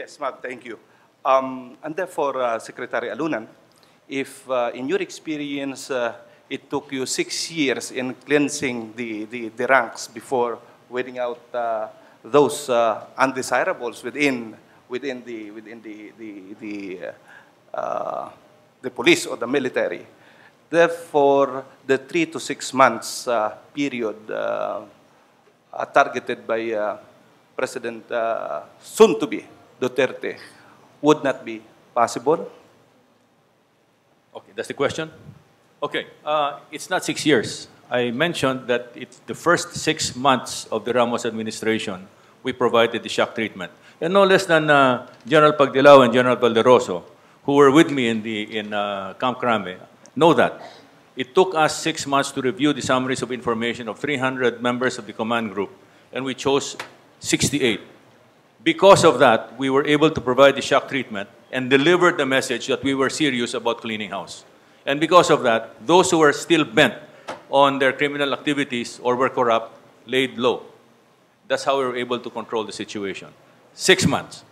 Yes, ma'am, thank you. And therefore, Secretary Alunan, if in your experience it took you 6 years in cleansing the ranks before weeding out those undesirables within the police or the military. Therefore, the 3 to 6 months period targeted by President soon-to-be Duterte would not be possible? Okay, that's the question? Okay, it's not 6 years. I mentioned that it's the first 6 months of the Ramos administration, we provided the shock treatment. And no less than General Pagdilao and General Valeroso, who were with me in Camp Crame, know that. It took us 6 months to review the summaries of information of 300 members of the command group, and we chose 68. Because of that, we were able to provide the shock treatment and deliver the message that we were serious about cleaning house. And because of that, those who were still bent on their criminal activities or were corrupt laid low. That's how we were able to control the situation. 6 months.